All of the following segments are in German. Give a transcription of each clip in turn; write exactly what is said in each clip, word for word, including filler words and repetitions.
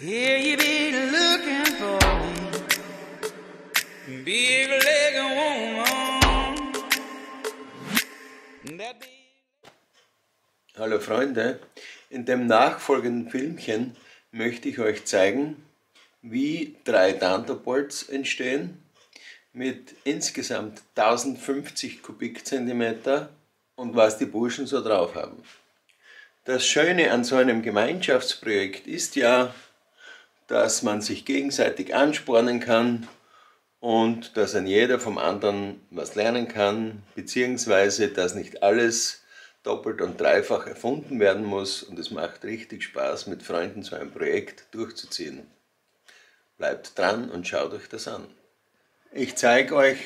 Here you be looking for me, big legged woman. Hallo Freunde, in dem nachfolgenden Filmchen möchte ich euch zeigen, wie drei Thunderbolts entstehen mit insgesamt tausendfünfzig Kubikzentimeter und was die Burschen so drauf haben. Das Schöne an so einem Gemeinschaftsprojekt ist ja, dass man sich gegenseitig anspornen kann und dass ein jeder vom anderen was lernen kann, beziehungsweise dass nicht alles doppelt und dreifach erfunden werden muss, und es macht richtig Spaß, mit Freunden so ein Projekt durchzuziehen. Bleibt dran und schaut euch das an. Ich zeige euch,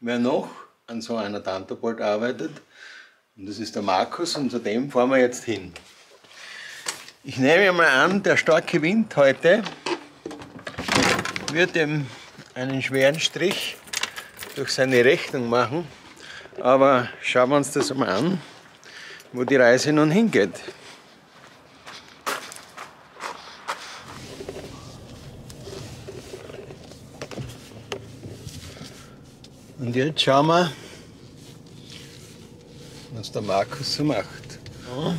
wer noch an so einer Thunderbolt arbeitet, und das ist der Markus, und zu dem fahren wir jetzt hin. Ich nehme mal an, der starke Wind heute wird ihm einen schweren Strich durch seine Rechnung machen. Aber schauen wir uns das mal an, wo die Reise nun hingeht. Und jetzt schauen wir, was der Markus so macht. Ja.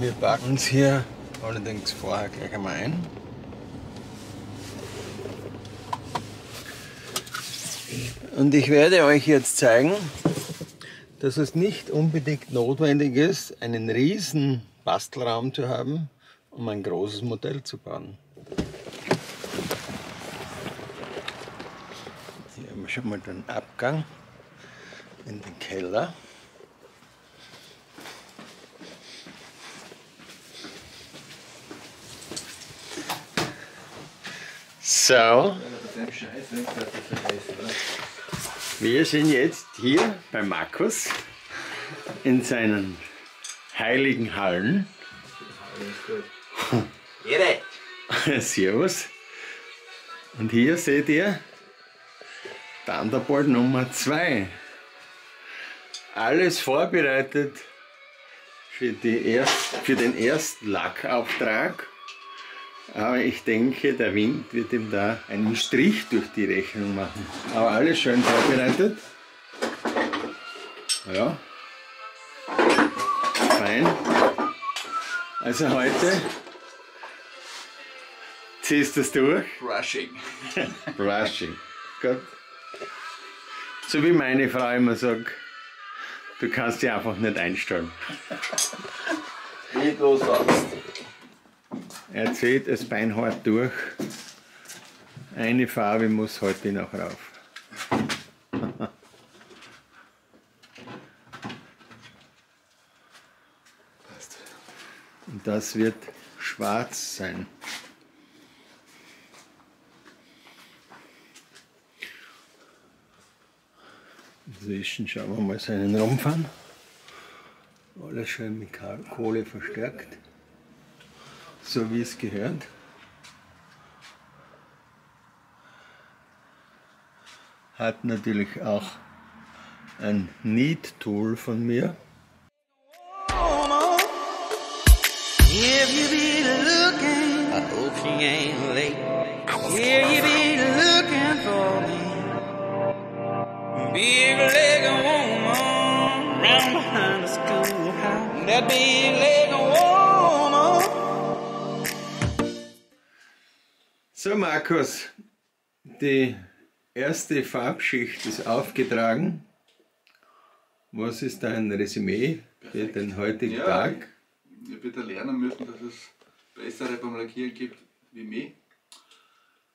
Wir packen es hier allerdings vorher gleich einmal ein. Und ich werde euch jetzt zeigen, dass es nicht unbedingt notwendig ist, einen riesen Bastelraum zu haben, um ein großes Modell zu bauen. Hier haben wir schon mal den Abgang in den Keller. So, wir sind jetzt hier bei Markus in seinen heiligen Hallen. Servus. Und hier seht ihr Thunderbolt Nummer zwei. Alles vorbereitet für, die erst, für den ersten Lackauftrag. Aber ich denke, der Wind wird ihm da einen Strich durch die Rechnung machen. Aber alles schön vorbereitet. Ja. Fein. Also heute ziehst du es durch. Brushing. Brushing. Gut. So wie meine Frau immer sagt, du kannst dich einfach nicht einstellen. Wie du sagst. Er zieht es beinhart durch. Eine Farbe muss heute noch rauf. Und das wird schwarz sein. Inzwischen schauen wir mal seinen Rumpf an. Alles schön mit Kohle verstärkt. So wie es gehört. Hat natürlich auch ein Knead-Tool von mir. So Markus, die erste Farbschicht ist aufgetragen. Was ist dein Resümee für den heutigen ja, Tag? Ich habe wieder lernen müssen, dass es bessere beim Lackieren gibt wie mich.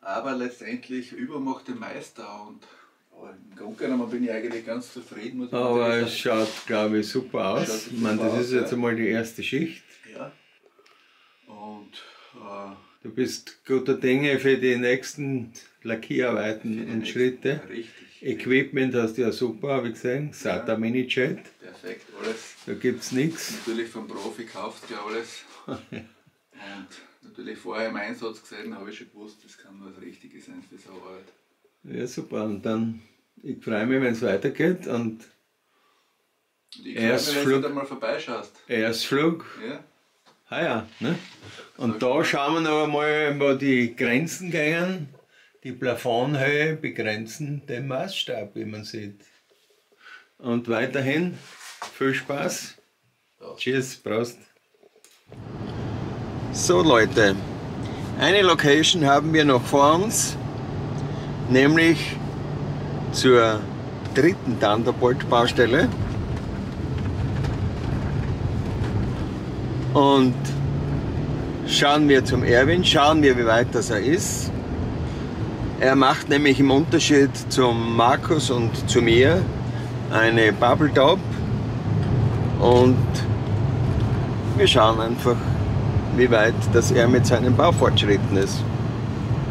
Aber letztendlich übermacht den Meister, und aber im Grunde genommen bin ich eigentlich ganz zufrieden. Muss aber es schaut, glaube ich, super aus. Ich meine, das ist jetzt ja. einmal die erste Schicht. Ja. Und äh, du bist guter Dinge für die nächsten Lackierarbeiten und Schritte. Richtig. Equipment hast du ja super, habe ich gesehen. SATA Mini-Jet. Perfekt, alles. Da gibt's nichts. Natürlich vom Profi kauft ja alles. Und natürlich vorher im Einsatz gesehen, habe ich schon gewusst, das kann nur das Richtige sein für diese Arbeit. Ja, super. Und dann, ich freue mich, wenn es weitergeht. Und, und ich freue mich, wenn du da mal vorbeischaust. Erstflug. Ja. Ah ja, ne? Und da schauen wir noch einmal, wo die Grenzen gehen. Die Plafondhöhe begrenzen den Maßstab, wie man sieht. Und weiterhin viel Spaß. Tschüss, Prost. So Leute, eine Location haben wir noch vor uns, nämlich zur dritten Thunderbolt-Baustelle. Und schauen wir zum Erwin, schauen wir, wie weit das er ist. Er macht nämlich im Unterschied zum Markus und zu mir eine Bubble Top und wir schauen einfach, wie weit das er mit seinen Baufortschritten ist.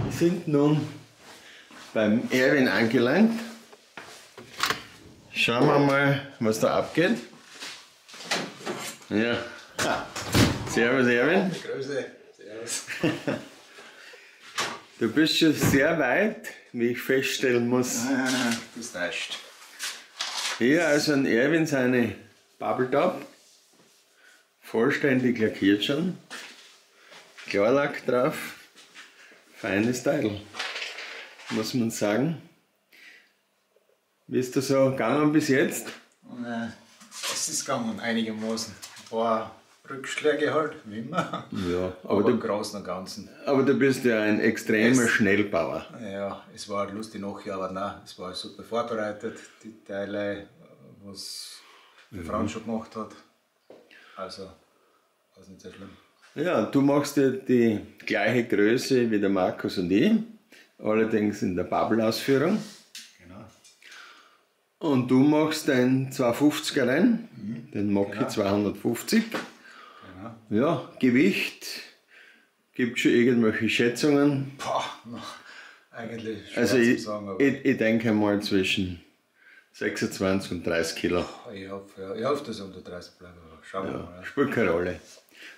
Wir sind nun beim Erwin angelangt. Schauen wir mal, was da abgeht. Ja. Ah. Servus Erwin. Grüße. Servus. Du bist schon sehr weit, wie ich feststellen muss. Nein, nein, nein, das reicht. Hier also ein Erwin seine Bubble Top. Vollständig lackiert schon. Klarlack drauf. Feines Teil, muss man sagen. Wie ist das so gegangen bis jetzt? Nein, es ist gegangen einigermaßen. Boah. Rückschläge halt, wie immer, ja, aber, aber du, im Großen und Ganzen. Aber du bist ja ein extremer es, Schnellbauer. Ja, es war lustig nachher, aber nein, es war super vorbereitet, die Teile, was die mhm. Frau schon gemacht hat, also war nicht sehr schlimm. Ja, du machst ja die gleiche Größe wie der Markus und ich, allerdings in der Bubble-Ausführung. Genau. Und du machst den zweihundertfünfziger rein, mhm. den Maki genau. zweihundertfünfzig. Ja, Gewicht, gibt schon irgendwelche Schätzungen? Boah, eigentlich schwer also zu ich, sagen. Aber ich, ich denke mal zwischen sechsundzwanzig und dreißig Kilo. Ich hoffe, ja, ich hoffe dass es unter dreißig bleibt, aber schauen ja, wir mal. Spielt keine Rolle.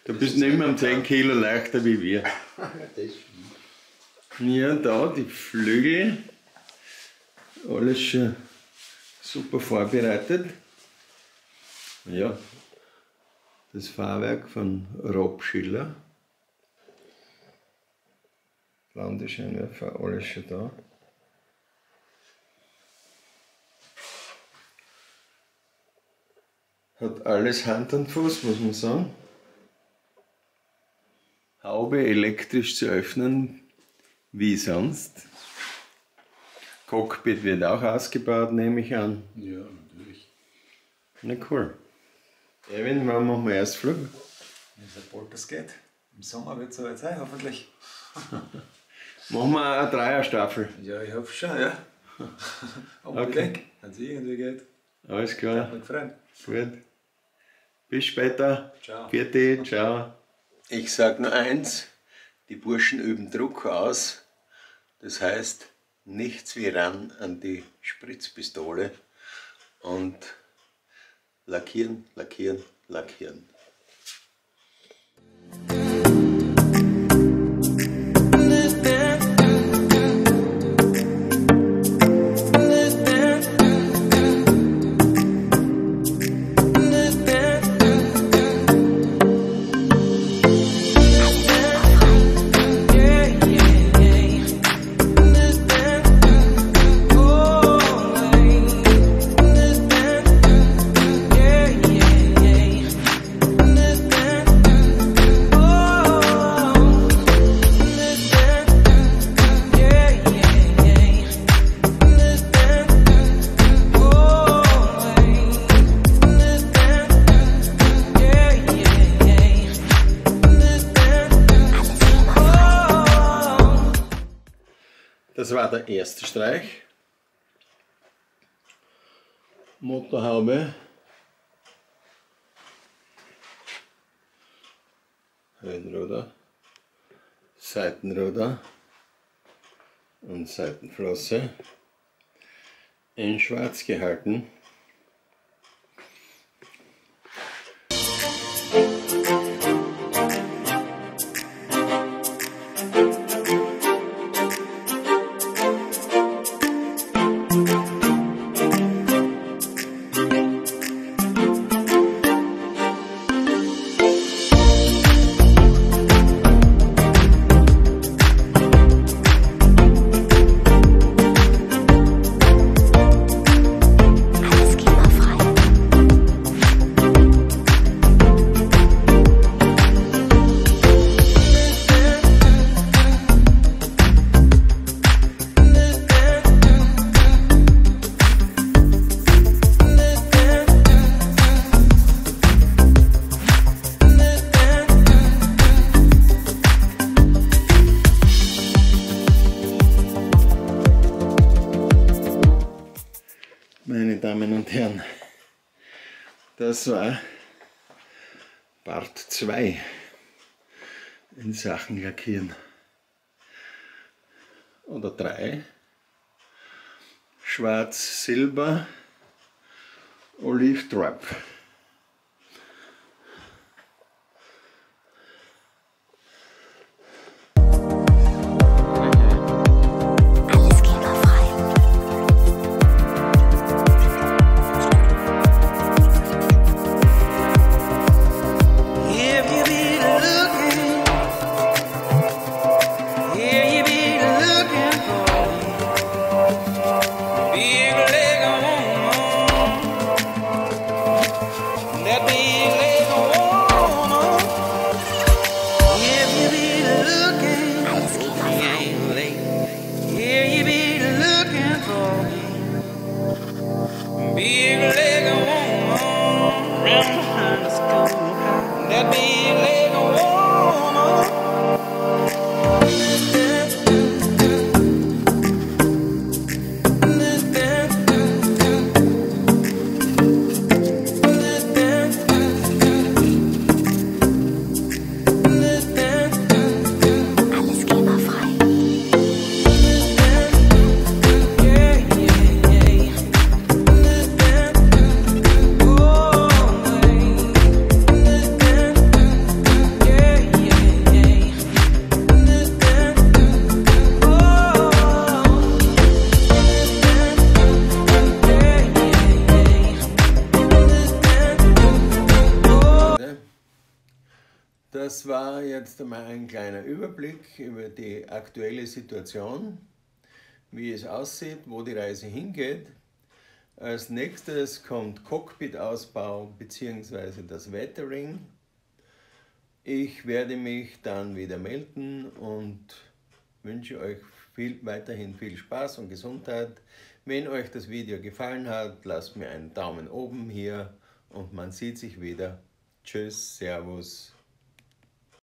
Du das bist nicht mehr um zehn Kilo leichter wie wir. Ja, da die Flügel, alles schon super vorbereitet. Ja. Das Fahrwerk von Rob Schiller. Landescheinwerfer, alles schon da. Hat alles Hand und Fuß, muss man sagen. Haube elektrisch zu öffnen, wie sonst. Cockpit wird auch ausgebaut, nehme ich an. Ja, natürlich. Na cool. Erwin, wann machen wir Erstflug? So bald das geht. Im Sommer wird es soweit sein, hoffentlich. Machen wir eine Dreierstaffel? Ja, ich hoffe schon, ja. Okay. Wenn es irgendwie geht. Alles klar. Ich hab mich gefreut. Gut. Bis später. Ciao. Vierte, ciao. Ich sage nur eins, die Burschen üben Druck aus. Das heißt, nichts wie ran an die Spritzpistole. Und lackieren, lackieren, lackieren. Das war der erste Streich. Motorhaube. Höhenruder. Seitenruder. Und Seitenflosse. In schwarz gehalten. Das war Part zwei in Sachen Lackieren. Oder drei. Schwarz, Silber, Olive Drab. Das war jetzt einmal ein kleiner Überblick über die aktuelle Situation, wie es aussieht, wo die Reise hingeht. Als nächstes kommt Cockpitausbau bzw. das Weathering. Ich werde mich dann wieder melden und wünsche euch viel, weiterhin viel Spaß und Gesundheit. Wenn euch das Video gefallen hat, lasst mir einen Daumen oben hier und man sieht sich wieder. Tschüss, Servus.